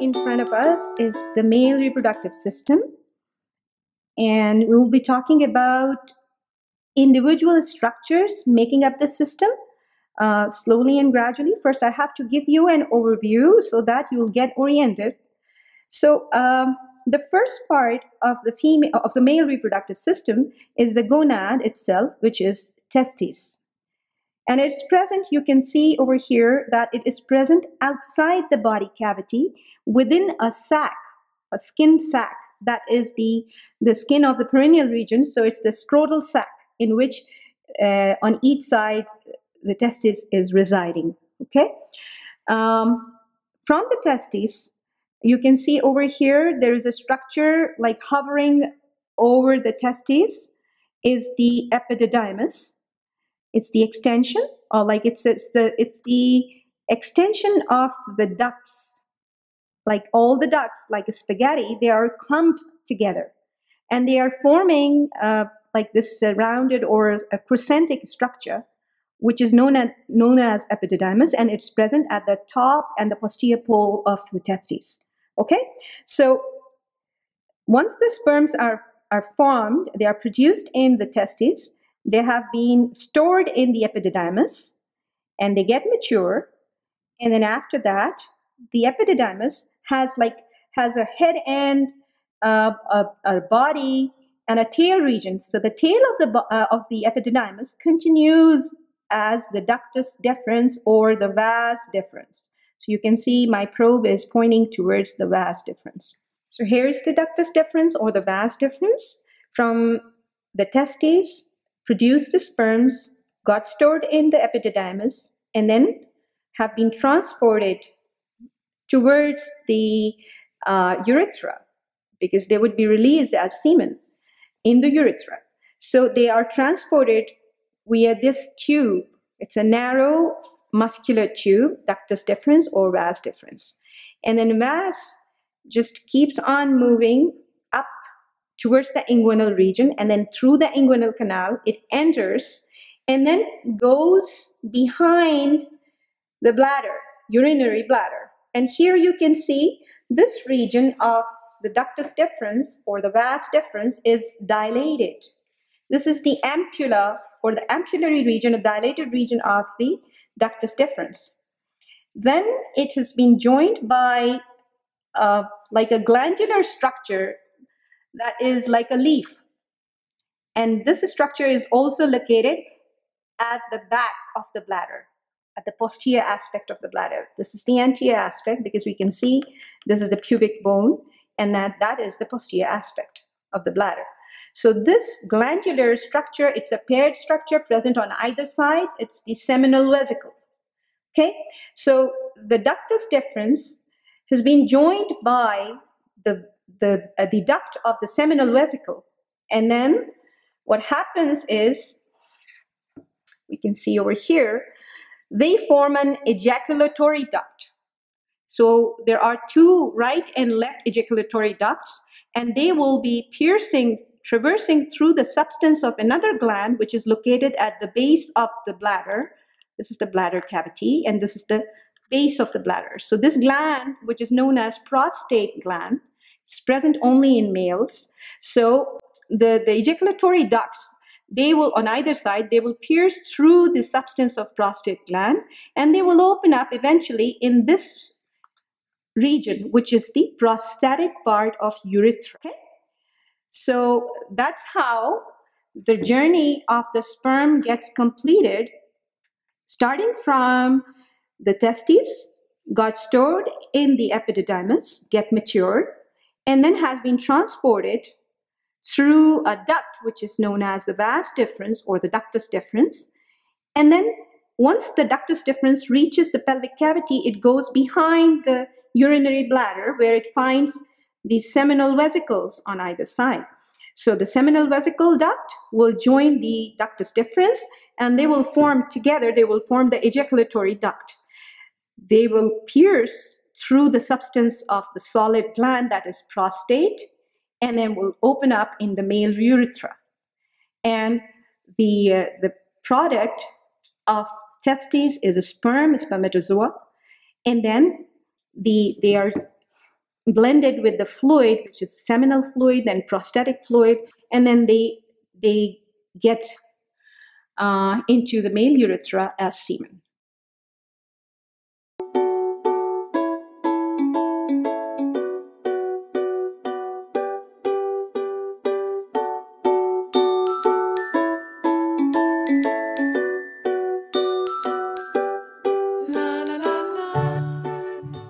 in front of us is the male reproductive system, and we will be talking about individual structures making up the system slowly and gradually. First, I have to give you an overview so that you'll get oriented. So the first part of the male reproductive system is the gonad itself, which is testes. And it's present, you can see over here that it is present outside the body cavity within a sac, a skin sac, that is the skin of the perineal region. So it's the scrotal sac in which on each side the testes is residing, okay? From the testes, you can see over here there is a structure like hovering over the testes is the epididymis. It's the extension, or like it's the extension of the ducts. Like all the ducts, like a spaghetti, they are clumped together, and they are forming like this rounded or a crescentic structure, which is known as epididymis, and it's present at the top and the posterior pole of the testes. Okay, so once the sperms are formed, they are produced in the testes. They have been stored in the epididymis, and they get mature, and then after that, the epididymis has a head end, a body, and a tail region. So the tail of the epididymis continues as the ductus deferens or the vas deferens. So you can see my probe is pointing towards the vas deferens. So here is the ductus deferens or the vas deferens. From the testes, produced the sperms, got stored in the epididymis, and then have been transported towards the urethra, because they would be released as semen in the urethra. So they are transported via this tube. It's a narrow muscular tube, ductus deferens or vas deferens. And then vas just keeps on moving up towards the inguinal region, and then through the inguinal canal, it enters and then goes behind the bladder, urinary bladder. And here you can see this region of the ductus deferens or the vas deferens is dilated. This is the ampulla or the ampullary region, a dilated region of the ductus deferens. Then it has been joined by like a glandular structure that is like a leaf. And this structure is also located at the back of the bladder, at the posterior aspect of the bladder. This is the anterior aspect, because we can see this is the pubic bone, and that is the posterior aspect of the bladder. So this glandular structure, it's a paired structure present on either side. It's the seminal vesicle, okay? So the ductus deferens has been joined by the duct of the seminal vesicle. And then what happens is, we can see over here, they form an ejaculatory duct. So there are two right and left ejaculatory ducts, and they will be traversing through the substance of another gland, which is located at the base of the bladder. This is the bladder cavity, and this is the base of the bladder. So this gland, which is known as prostate gland, is present only in males. So the ejaculatory ducts, they will, on either side, they will pierce through the substance of prostate gland, and they will open up eventually in this region, which is the prostatic part of urethra. Okay? So that's how the journey of the sperm gets completed, starting from the testes, got stored in the epididymis, get matured, and then has been transported through a duct, which is known as the vas deferens or the ductus deferens. And then once the ductus deferens reaches the pelvic cavity, it goes behind the urinary bladder, where it finds the seminal vesicles on either side. So the seminal vesicle duct will join the ductus deferens, and they will form together, they will form the ejaculatory duct. They will pierce through the substance of the solid gland, that is prostate, and then will open up in the male urethra. And the product of testes is a spermatozoa, and then they are blended with the fluid, which is seminal fluid and prostatic fluid, and then they get into the male urethra as semen.